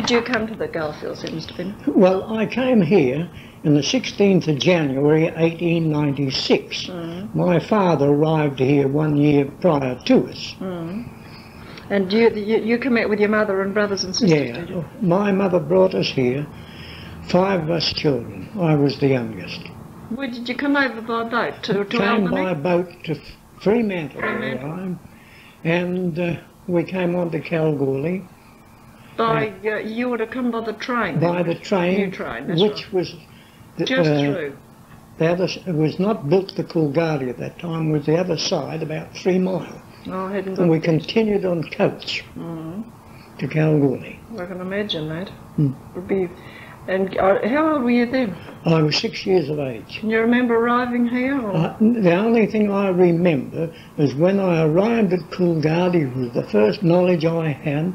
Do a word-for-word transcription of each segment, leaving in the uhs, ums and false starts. did you come to the Goldfields, Mister Bennett? Well, I came here on the sixteenth of January eighteen ninety-six. Mm. My father arrived here one year prior to us. Mm. And you, you, you come out with your mother and brothers and sisters, yeah, did you? My mother brought us here, five of us children. I was the youngest. Where did you come over by boat? To, to Albany? Came by boat to Fremantle, Fremantle. and uh, we came on to Kalgoorlie. By, uh, you would have come by the train? By the train, train which right. was... The, Just uh, through? The other, it was not built to Coolgardie at that time, it was the other side, about three miles. Oh, and we continued on coach mm. to Kalgoorlie. I can imagine that. Mm. Would be, and uh, how old were you then? I was six years of age. Can you remember arriving here? Or? I, the only thing I remember is when I arrived at Coolgardie was the first knowledge I had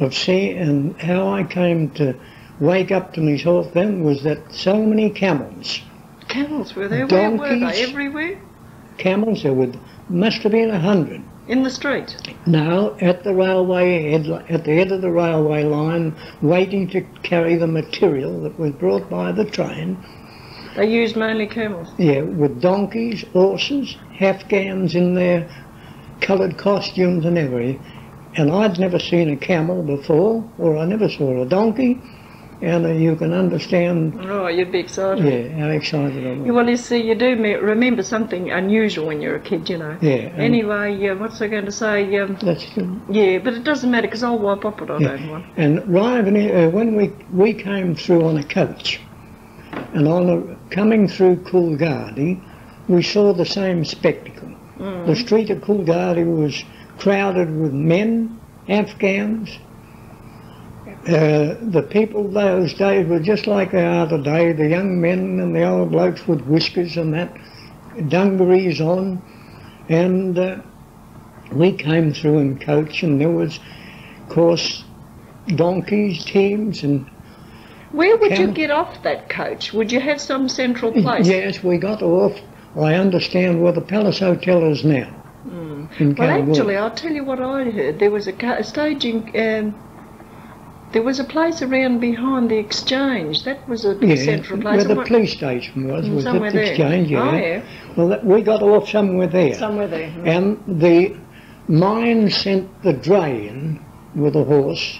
of seeing, and how I came to wake up to myself then was that so many camels. Camels were there? Donkeys, where were they? Everywhere? Camels, there were. Must have been a hundred. In the street? No, at the railway head, at the head of the railway line, waiting to carry the material that was brought by the train. They used mainly camels? Yeah, with donkeys, horses, Afghans in their coloured costumes and everything. And I'd never seen a camel before, or I never saw a donkey. And uh, you can understand... Oh, you'd be excited. Yeah, how excited I was. Well, you see, you do me remember something unusual when you're a kid, you know. Yeah. Um, anyway, uh, what's I going to say? Um, that's good. Yeah, but it doesn't matter, because I'll wipe up what I yeah. don't want. And arriving uh, when we we came through on a coach, and on a, coming through Coolgardie, we saw the same spectacle. Mm. The street of Coolgardie was crowded with men, Afghans. Uh, the people those days were just like they are today, the young men and the old blokes with whiskers and that, dungarees on, and uh, we came through in coach, and there was, of course, donkeys, teams and... Where would camels. You get off that coach? Would you have some central place? Yes, we got off, I understand, where the Palace Hotel is now. Mm. Well, actually, I'll tell you what I heard. There was a, a staging... Um, There was a place around behind the exchange. That was a yeah, central place. Where the police station was, was at the exchange. Yeah. Oh, yeah. Well, that, we got off somewhere there. Somewhere there. Right. And the mine sent the dray in with a horse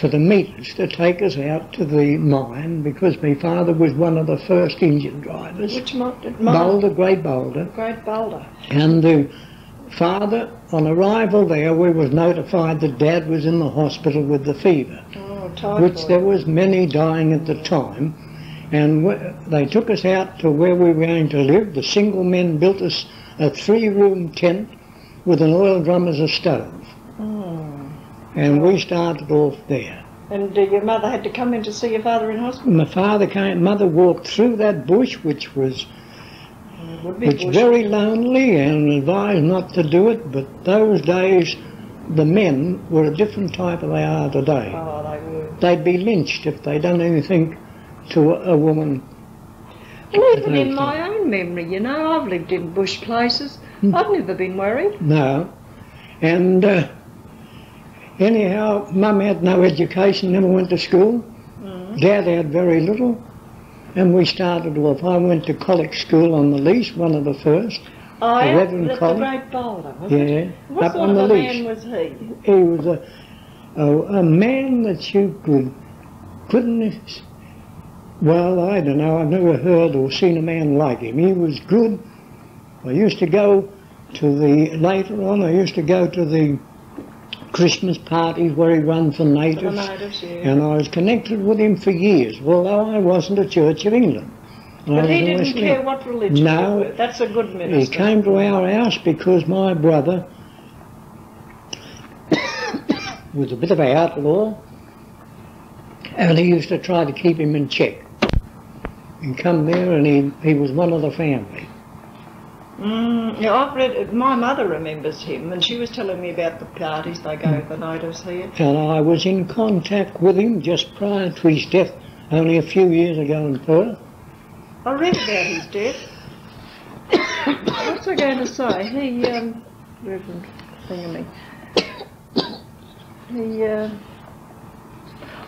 for the meters to take us out to the mine, because my father was one of the first engine drivers. Which mine? Boulder, Great Boulder. Great Boulder. And the father, on arrival there, we was notified that Dad was in the hospital with the fever, oh, typhoid. Which there was many dying at the time, and we, they took us out to where we were going to live. The single men built us a three-room tent with an oil drum as a stove, oh. and we started off there. And uh, your mother had to come in to see your father in hospital? My father came, mother walked through that bush, which was It's very lonely, and advised not to do it, but those days the men were a different type than they are today. Oh, they would. They'd be lynched if they'd done anything to a, a woman. Well, even in my time. own memory, you know, I've lived in bush places. Hmm. I've never been worried. No. And uh, anyhow, Mum had no education, never went to school. Mm. Dad had very little. And we started off. I went to college school on the lease, one of the first. Oh, the Reverend the Great Boulder, wasn't yeah, it? Yeah, up on the lease. What sort of a man was he? He was a, a, a man that you could, couldn't, well, I don't know, I've never heard or seen a man like him. He was good. I used to go to the, later on, I used to go to the Christmas parties where he run for natives, for natives yeah. and I was connected with him for years, although I wasn't a Church of England. But he didn't care what religion. No, that's a good minister. He came to our house because my brother was a bit of an outlaw, and he used to try to keep him in check. He'd come there, and he he was one of the family. Mm, yeah, I've read. My mother remembers him, and she was telling me about the parties they gave the natives here. And I was in contact with him just prior to his death, only a few years ago in Perth. I read about his death. What's I going to say? He, um, Reverend Thingamee. He, uh,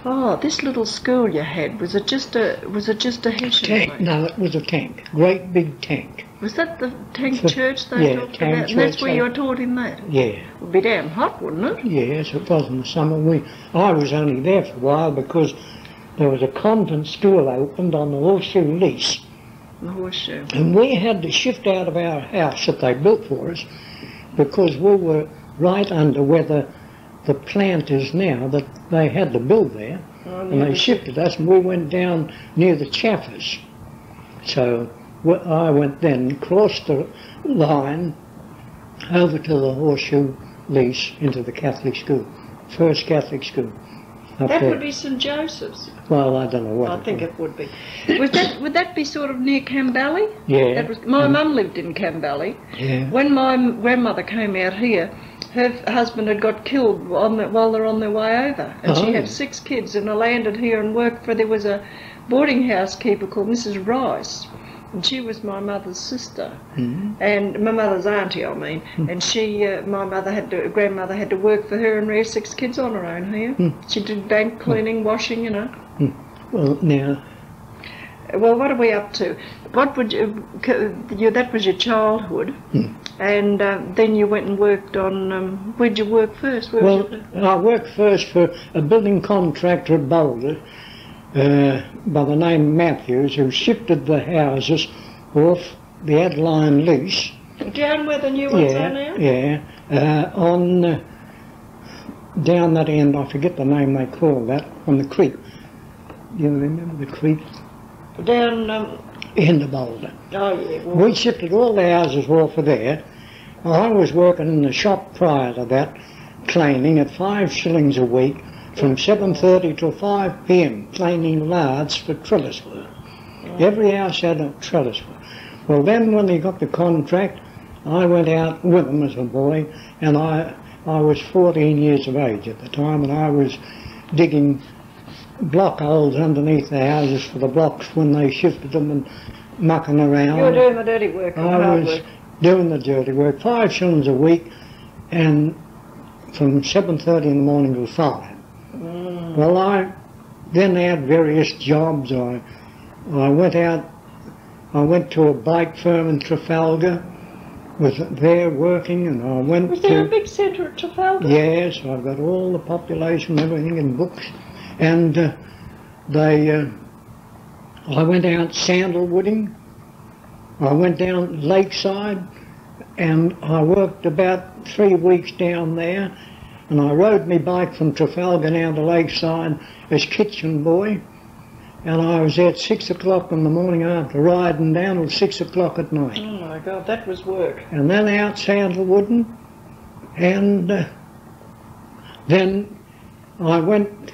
Oh, this little school you had, was it just a was it just a hatchery? Tank. No, it was a tank. Great big tank. Was that the tank so, church they yeah, talked tank about? And that's where you were taught in that? Yeah. It would be damn hot, wouldn't it? Yes, it was in the summer. We I was only there for a while because there was a convent school opened on the horseshoe lease. The horseshoe. And we had to shift out of our house that they built for us because we were right under weather. The plant is now that they had to build there, oh, and they shifted us, and we went down near the Chaffers. So I went then, crossed the line, over to the horseshoe lease into the Catholic school, first Catholic school. That there. Would be Saint Joseph's. Well, I don't know what. I it think was. It would be. Would that would that be sort of near Cambelly? Yeah. That was, my um, mum lived in Cambelly. Yeah. When my grandmother came out here, her husband had got killed on the, while they were on their way over, and oh. she had six kids, and I landed here and worked for, there was a boarding house keeper called Missus Rice, and she was my mother's sister, mm-hmm. and my mother's auntie, I mean, mm-hmm. and she, uh, my mother had to, grandmother had to work for her and rear six kids on her own here. Mm-hmm. She did bank cleaning, mm-hmm. washing, you know. Mm-hmm. Well, now... Well, what are we up to? What would you, you that was your childhood, hmm. and uh, then you went and worked on. Um, where'd you work first? Where well, I worked first for a building contractor at Boulder, uh, by the name of Matthews, who shifted the houses off the Adeline lease. Down where the new ones yeah, are now. Yeah, uh, on uh, down that end. I forget the name they call that on the creek. You remember the creek? Down um, in the Boulder. Oh yeah. Well, we shifted all the houses off of there. I was working in the shop prior to that, cleaning at five shillings a week from seven thirty till five p.m. cleaning lards for trellis work. Oh. Every house had a trellis work. Well, then when they got the contract, I went out with them as a boy, and I I was fourteen years of age at the time, and I was digging block holes underneath the houses for the blocks when they shifted them and mucking around. You were doing the dirty work. I was work. doing the dirty work, five shillings a week, and from seven thirty in the morning till five. Mm. Well, I then had various jobs. I I went out, I went to a bike firm in Trafalgar, was there working, and I went was to... Was there a big centre at Trafalgar? Yes, I've got all the population, everything in books. And uh, they, uh, I went out sandalwooding, I went down Lakeside, and I worked about three weeks down there, and I rode my bike from Trafalgar down to Lakeside as kitchen boy, and I was there at six o'clock in the morning after riding down till six o'clock at night. Oh my God, that was work. And then out sandalwooding, and uh, then I went...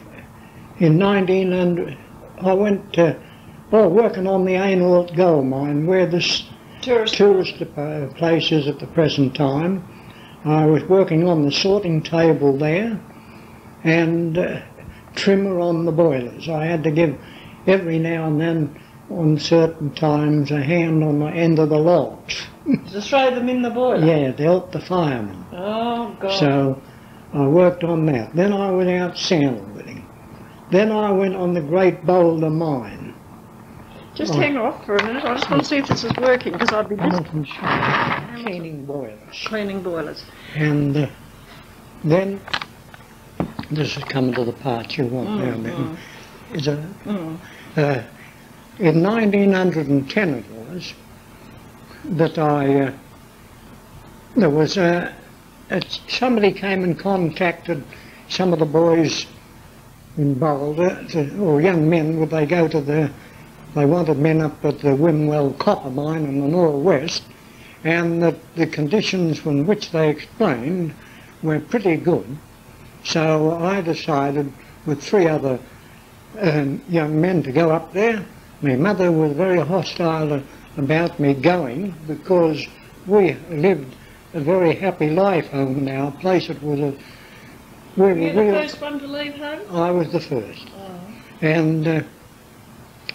In nineteen hundred, I went uh, well, working on the Aynolt gold mine, where this tourist, tourist place is at the present time. I was working on the sorting table there, and uh, trimmer on the boilers. I had to give every now and then, on certain times, a hand on the end of the logs. Just throw them in the boiler? Yeah, to help the firemen. Oh, God. So I worked on that. Then I went out sandalwooding. Then I went on the Great Boulder mine. Just oh. hang off for a minute. I just want to see if this is working, because I'd be busy. Sure. Cleaning boilers. Cleaning boilers. And uh, then this is coming to the part you want now. Mm, mm. Is it? Mm. Uh, in nineteen ten it was that I uh, there was a, a somebody came and contacted some of the boys in Boulder, or young men, would they go to the, they wanted men up at the Whimwell copper mine in the northwest, and that the conditions from which they explained were pretty good. So I decided with three other um, young men to go up there. My mother was very hostile about me going, because we lived a very happy life home in our place. It was a We were you the real, first one to leave home? I was the first. Oh. And uh,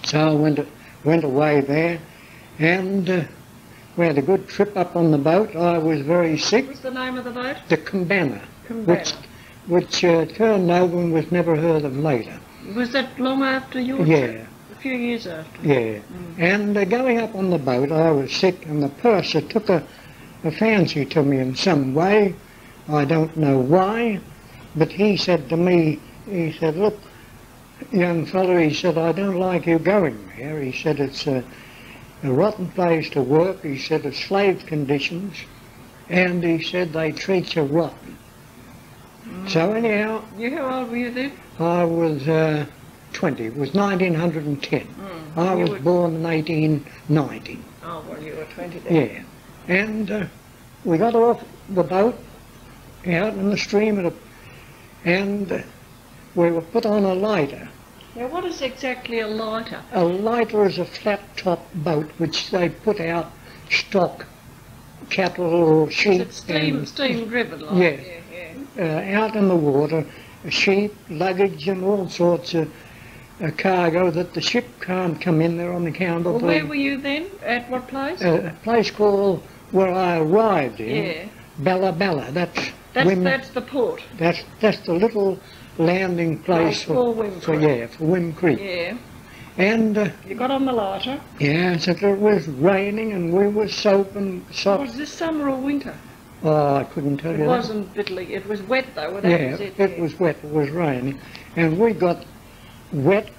so I went, went away there, and uh, we had a good trip up on the boat. I was very sick. What was the name of the boat? The Koombana, which, which uh, turned over and was never heard of later. Was that long after your yeah. trip? A few years after. Yeah. Mm. And uh, going up on the boat, I was sick, and the purser took a, a fancy to me in some way. I don't know why, but he said to me, he said, "Look, young fellow," he said, "I don't like you going there." He said, "It's a, a rotten place to work." He said, "It's slave conditions." And he said, "They treat you rotten." Mm. So anyhow... Yeah, how old were you then? I was uh, twenty. It was nineteen ten. Mm. I you was were... born in eighteen ninety. Oh, well, you were twenty then. Yeah. And uh, we got off the boat out in the stream, at a, and... Uh, we were put on a lighter. Now what is exactly a lighter? A lighter is a flat top boat which they put out stock, cattle or sheep. Is it steam, steam driven like? Yeah. yeah, yeah. Uh, out in the water, sheep, luggage and all sorts of uh, cargo that the ship can't come in there on account of. Well, where were you then? At what place? Uh, a place called, where I arrived in, yeah. Balla Balla. That's, that's, when, that's the port? That's, that's the little... landing place for, Whim for, yeah, for Whim Creek. Yeah. And uh, you got on the lighter. Yeah, so it was raining and we were soaking. So was this summer or winter? Oh, I couldn't tell it you. It wasn't bitterly. It was wet though. Well, that yeah, was it, it yeah. was wet. It was raining, and we got wet,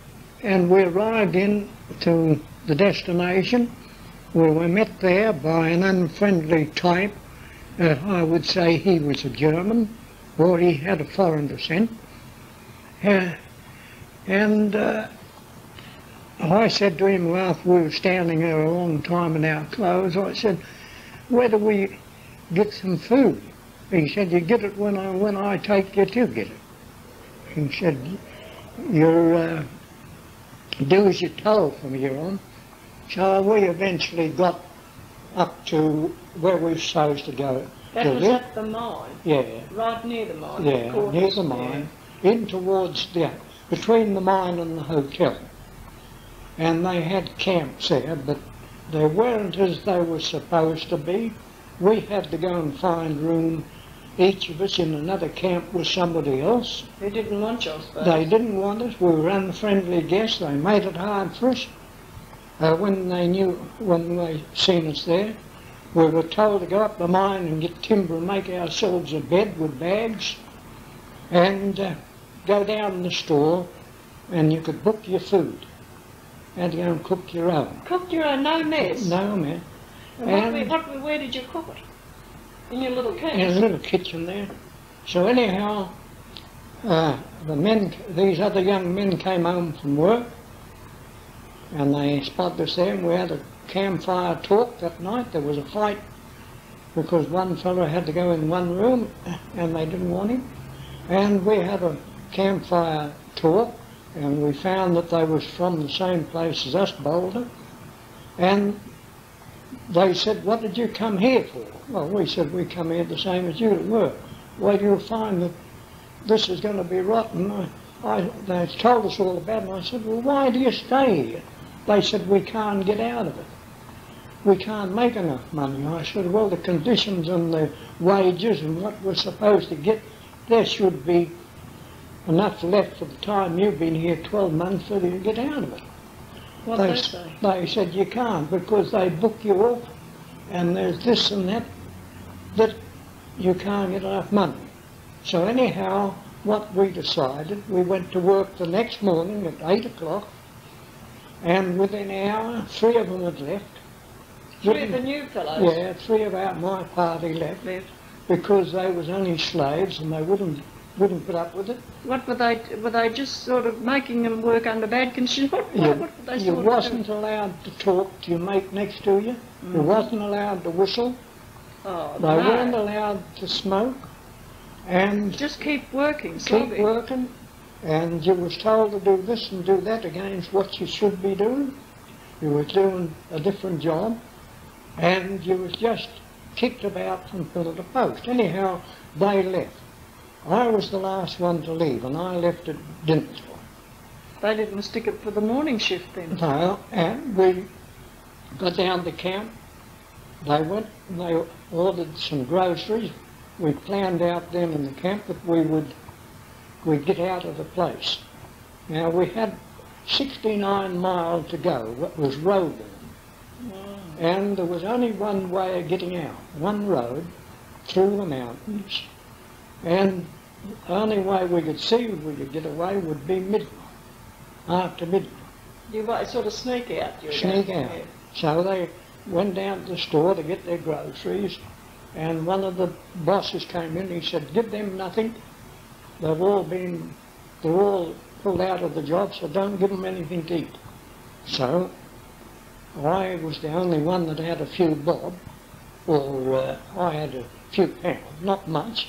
and we arrived in to the destination, where we were met there by an unfriendly type. Uh, I would say he was a German, or he had a foreign descent. Uh, and uh, I said to him after we were standing there a long time in our clothes, I said, "Where do we get some food?" He said, "You get it when I when I take you to get it." He said, "You uh, do as you're told from here on." So we eventually got up to where we were supposed to go. That to was live. At the mine. Yeah. Right near the mine. Yeah, the near the mine. Yeah. In towards the, between the mine and the hotel, and they had camps there, but they weren't as they were supposed to be. We had to go and find room, each of us in another camp with somebody else. They didn't want us. They didn't want us. We were unfriendly guests. They made it hard for us. Uh, when they knew, when they seen us there, we were told to go up the mine and get timber and make ourselves a bed with bags, and uh, go down in the store, and you could book your food, and go and cook your own. Cook your own, no mess. No mess. And, and what, what, where did you cook it? In your little kitchen. In a little kitchen there. So anyhow, uh, the men, these other young men came home from work, and they spotted us there, and we had a campfire talk that night. There was a fight because one fellow had to go in one room, and they didn't want him. And we had a campfire talk, and we found that they was from the same place as us, Boulder. And they said, "What did you come here for?" Well, we said, "We come here the same as you were." "Well, you'll find that this is going to be rotten." I, I, they told us all about it, and I said, "Well, why do you stay here?" They said, "We can't get out of it. We can't make enough money." I said, "Well, the conditions and the wages and what we're supposed to get, there should be enough left for the time you've been here, twelve months, so that you get out of it." What did they say? They said, "You can't, because they book you off, and there's this and that, that you can't get enough money." So anyhow, what we decided, we went to work the next morning at eight o'clock, and within an hour, three of them had left. Three of the new fellows? Yeah, three of our, my party left. left. Because they was only slaves and they wouldn't wouldn't put up with it. What were they? Were they just sort of making them work under bad conditions? What, you, what were they? You wasn't of allowed to talk to your mate next to you. Mm-hmm. You wasn't allowed to whistle. Oh, they no. weren't allowed to smoke. And just keep working. Keep it. working, and you was told to do this and do that against what you should be doing. You was doing a different job, and you was just kicked about from pillar to post. Anyhow, they left. I was the last one to leave, and I left at dinner time. They didn't stick it for the morning shift then? No, and we got down to camp. They went and they ordered some groceries. We planned out then in the camp that we would we'd get out of the place. Now we had sixty-nine miles to go, what was Roebourne. Wow. And there was only one way of getting out, one road through the mountains, and the only way we could see we could get away would be midnight, after midnight. You might sort of sneak out. You sneak out. Yeah. So they went down to the store to get their groceries, and one of the bosses came in and he said, give them nothing, they've all been, they're all pulled out of the job, so don't give them anything to eat. So I was the only one that had a few bob, or uh, I had a few pounds, not much,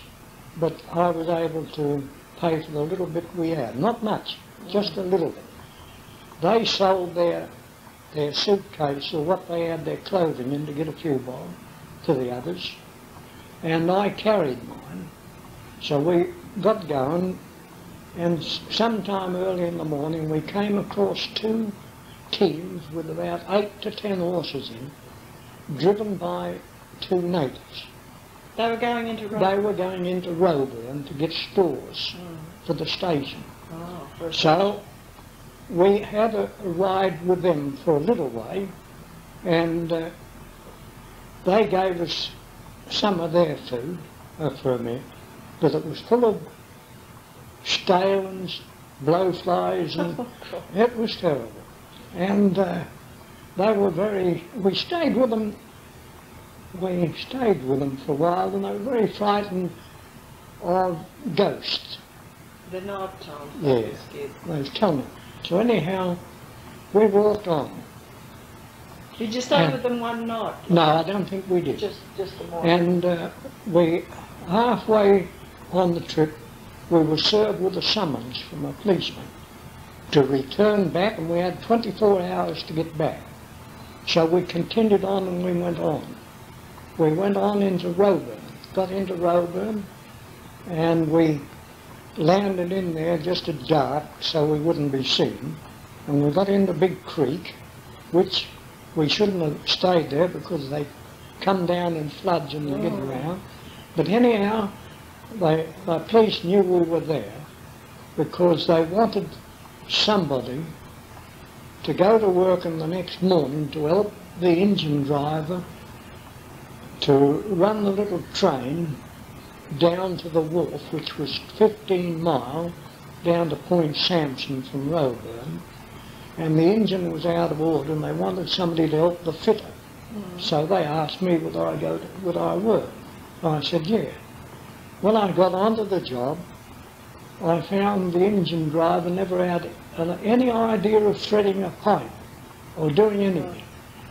but I was able to pay for the little bit we had, not much, just a little bit. They sold their, their suitcase or what they had their clothing in to get a few bob to the others, and I carried mine. So we got going, and sometime early in the morning we came across two teams with about eight to ten horses in, driven by two natives. They were going into Roebourne? They were going into Roebourne to get stores mm. for the station. Oh, for so we had a ride with them for a little way, and uh, they gave us some of their food uh, for a minute, but it was full of stales, blowflies, and it was terrible. And uh, they were very, we stayed with them, we stayed with them for a while, and they were very frightened of ghosts. The night time. Yeah, they was telling me. So anyhow, we walked on. Did you stay uh, with them one night? No, I don't think we did. Just, just the morning. And uh, we, halfway on the trip, we were served with a summons from a policeman to return back, and we had twenty-four hours to get back. So we continued on, and we went on. We went on into Roebourne, got into Roebourne, and we landed in there just at dark so we wouldn't be seen. And we got into Big Creek, which we shouldn't have stayed there because they come down in floods and they get around. But anyhow, they, the police knew we were there because they wanted somebody to go to work in the next morning to help the engine driver to run the little train down to the wharf, which was fifteen mile down to Point Sampson from Roebourne, and the engine was out of order, and they wanted somebody to help the fitter. Mm. So they asked me would I go, to, would I work? And I said yeah. When I got onto the job, I found the engine driver never had any idea of threading a pipe or doing anything.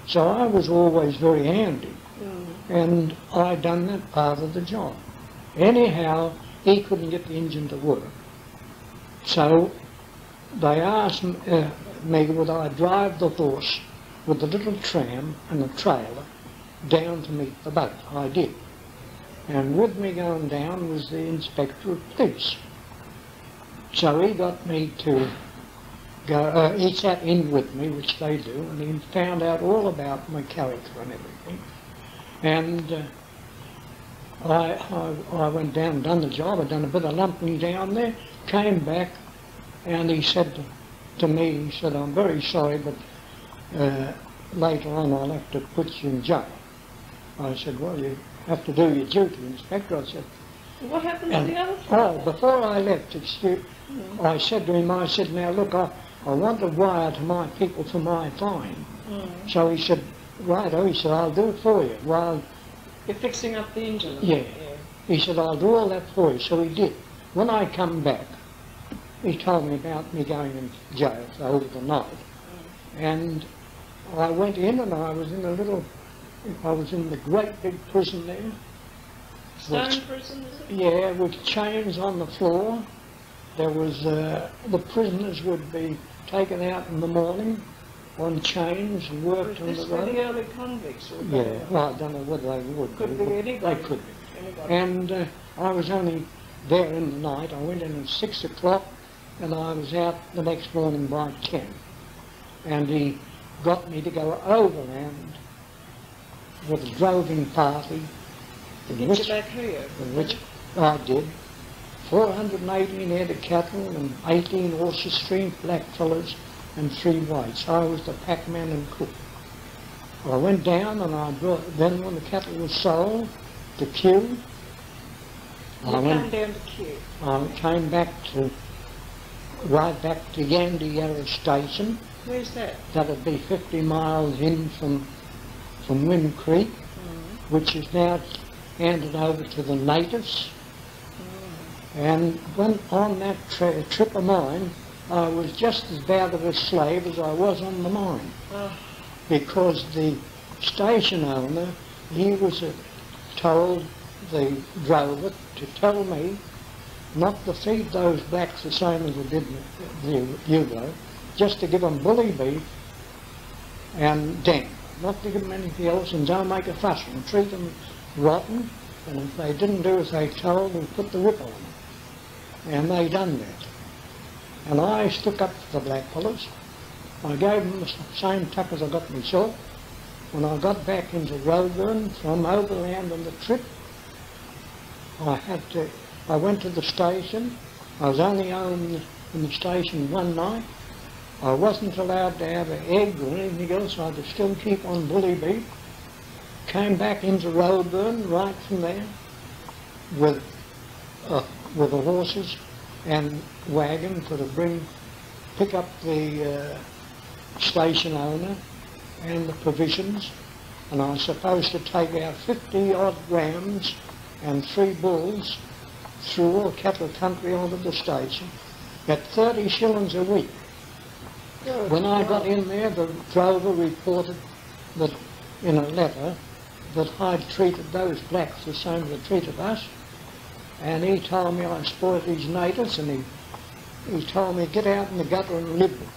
So I was always very handy, and I'd done that part of the job. Anyhow, he couldn't get the engine to work. So they asked me would I drive the horse with the little tram and the trailer down to meet the boat. I did. And with me going down was the inspector of police. So he got me to go, uh, he sat in with me, which they do, and he found out all about my character and everything. And uh, I, I, I went down and done the job, I'd done a bit of lumping down there, came back, and he said to, to me, he said, I'm very sorry, but uh, later on I'll have to put you in jail. I said, well, you have to do your duty, Inspector. I said, what happened and, to the other fellow? Oh, before I left, excuse, mm. I said to him, I said, now look, I, I want to wire to my people for my fine. Mm. So he said, righto, he said, I'll do it for you. Well, you're fixing up the engine. Yeah. yeah. He said, I'll do all that for you. So he did. When I come back, he told me about me going in jail over the night. Mm. And I went in, and I was in a little, I was in the great big prison there. Stone prison, is it? Yeah, with chains on the floor. There was, uh, the prisoners would be taken out in the morning on chains and worked on the road. This were the early convicts, were they? Yeah, well, I don't know whether they would could be. Be anybody. They could be. Anybody. And uh, I was only there in the night. I went in at six o'clock and I was out the next morning by ten. And he got me to go overland with a droving party. Did you make Rio? Which I did. four hundred and eighteen head of cattle and eighteen horses, three blackfellas and three whites. I was the packman and cook. I went down and I brought, then when the cattle was sold, to Kew. You I went, came down to Kew? I came back to, right back to Yandeyarra station. Where's that? That would be fifty miles in from, from Whim Creek, mm. which is now handed over to the natives. Mm. And when on that tri trip of mine, I was just as bad of a slave as I was on the mine. Oh. Because the station owner, he was uh, told the drover to tell me not to feed those blacks the same as I did the Yugo, just to give them bully beef and damn, not to give them anything else, and don't make a fuss and treat them rotten, and if they didn't do as they told, we put the whip on them. And they done that. And I stuck up for the blackfellas. I gave them the same tuck as I got myself. When I got back into Wellburn from overland on the trip, I had to, I went to the station. I was only home in the station one night. I wasn't allowed to have an egg or anything else. I had to still keep on bully beef. Came back into Roebourne right from there with, uh, with the horses and wagon for to bring, pick up the uh, station owner and the provisions. And I was supposed to take out fifty odd grams and three bulls through all cattle country onto the station at thirty shillings a week. Good. When I got in there, the drover reported that in a letter that I'd treated those blacks the same as they treated us, and he told me I spoiled these natives, and he, he told me get out in the gutter and live with them.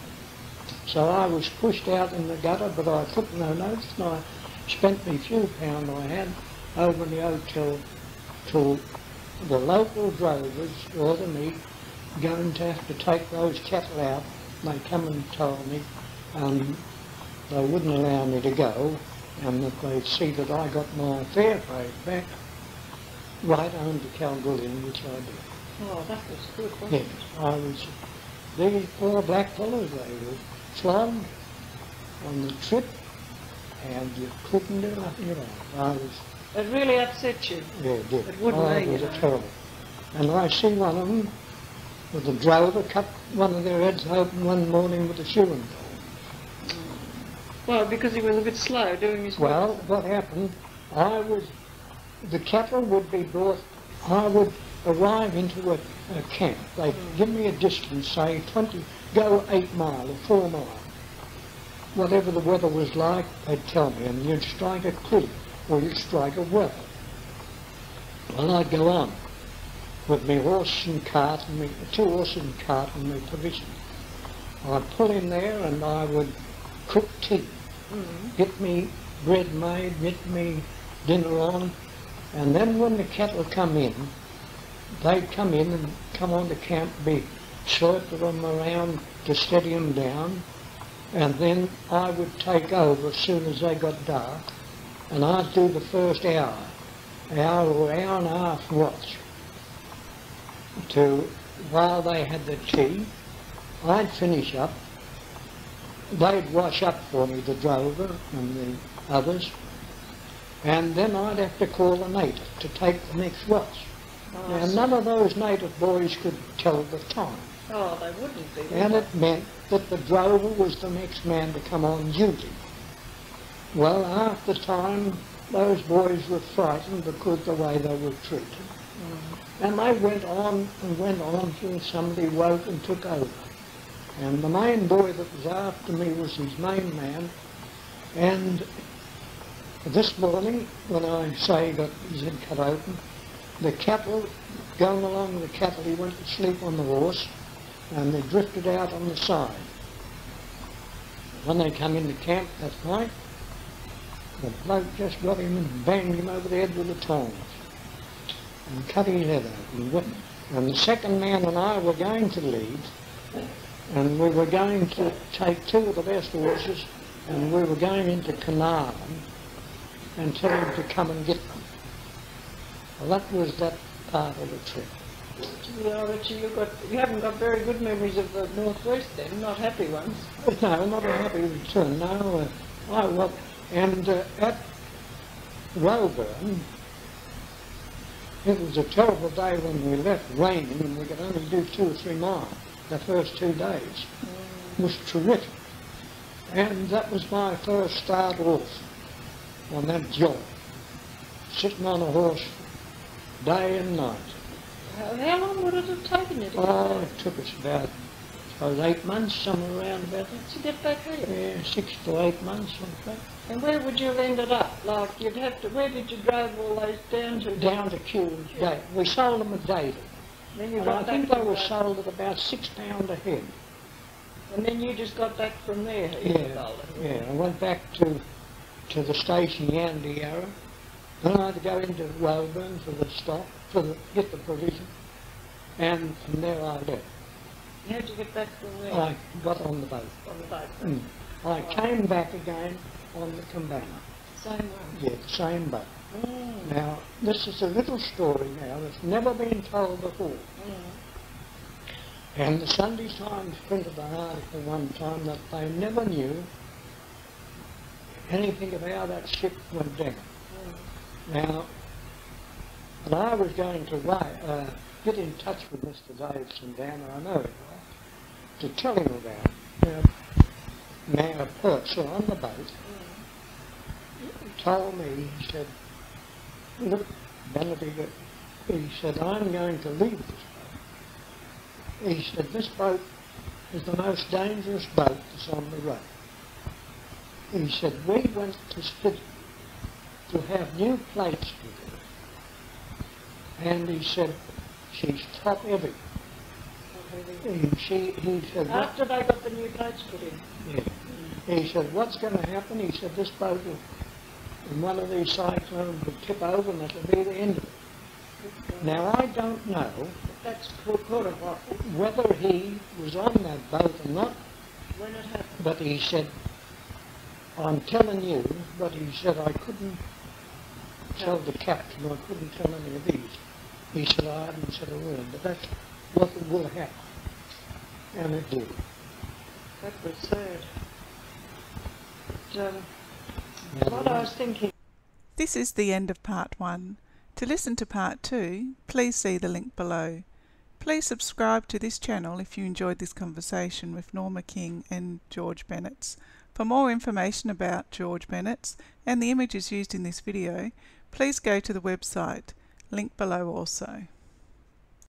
So I was pushed out in the gutter, but I took no notice, and I spent the few pound I had over in the hotel till the local drovers ordered me going to have to take those cattle out. They come and told me um, they wouldn't allow me to go, and that they'd see that I got my fair paid back right home to Kalgoorlie, which I did. Oh, that was good, wasn't yes, it? Yes, I was. These poor black fellows, they were flogged on the trip, and you couldn't do nothing about it. I was, it really upset you. Yeah, it did. It wouldn't oh, it was you know. terrible. And I see one of them with a drover cut one of their heads open one morning with a shoeing. Mm. Well, because he was a bit slow doing his work. Well, what happened, I was, the cattle would be brought, I would arrive into a, a camp. They'd mm. give me a distance, say twenty, go eight mile or four mile. Whatever the weather was like, they'd tell me, and you'd strike a cliff. Or you strike a well. Well, I'd go on with my horse and cart, and my, two horses and cart and my provision. I'd pull in there and I would cook tea, mm-hmm. get me bread made, get me dinner on, and then when the cattle come in, they'd come in and come on to camp, be slurped them around to steady them down, and then I would take over as soon as they got dark. And I'd do the first hour, hour or hour and a half watch, to while they had the tea. I'd finish up. They'd wash up for me, the drover and the others, and then I'd have to call a native to take the next watch. Oh, now, none of those native boys could tell the time. Oh, they wouldn't be. And it meant that the drover was the next man to come on duty. Well, half the time, those boys were frightened because of the way they were treated. Mm. And they went on and went on till somebody woke and took over. And the main boy that was after me was his main man. And this morning, when I say he got his head cut open, the cattle, going along with the cattle, he went to sleep on the horse, and they drifted out on the side. When they come into camp that night, the bloke just got him and banged him over the head with the tongs and cut his head out. And the second man and I were going to lead, and we were going to take two of the best horses, and we were going into Carnarvon and tell him to come and get them. Well, that was that part of the trip. No, but you got you haven't got very good memories of the northwest then, not happy ones. No, not a happy return. No, uh, I was, and uh, at Wellburn, it was a terrible day when we left, raining, and we could only do two or three miles the first two days. Mm. It was terrific, and that was my first start off on that job, sitting on a horse day and night. How long would it have taken you to Oh, it took us about oh, eight months, somewhere around about that. To get back here? Yeah, six to eight months, I think. And where would you have ended up? Like, you'd have to, where did you drive all those down to? Down to Kew. Yeah. We sold them at Davidson. Then you got I think they were sold at about six pound a head. And then you just got back from there? Yeah, yeah. yeah. I went back to, to the station, Yandeyarra. Then I had to go into Wellburn for the stock, for the, get the provision, and from there I left. How did you get back from there? I got on the boat. On the boat. Mm. I oh. came back again on the Koombana. Same one? Yeah, same boat. Mm. Now, this is a little story now that's never been told before. Mm. And the Sunday Times printed an article one time that they never knew anything of how that ship went down. Now, and I was going to uh, get in touch with Mister Davidson down there, I know it was, to tell him about it. Now, now a person on the boat told me, he said, look, Benedict, he said, I'm going to leave this boat. He said, this boat is the most dangerous boat that's on the road. He said, we went to Spit to have new plates with her. And he said, she's top heavy. And she, he said, after they got the new plates put in? Yeah. Mm. He said, what's going to happen? He said, this boat will, in one of these cyclones, will tip over and it'll be the end of it. Now, I don't know if that's whether he was on that boat or not. When it happened. But he said, I'm telling you, but he said, I couldn't tell the captain, I couldn't tell any of these. He said, I haven't said a word, but that's what will happen. And it did. That was sad. But, um, what I was thinking. This is the end of part one. To listen to part two, please see the link below. Please subscribe to this channel if you enjoyed this conversation with Norma King and George Bennetts. For more information about George Bennetts and the images used in this video, please go to the website, link below also.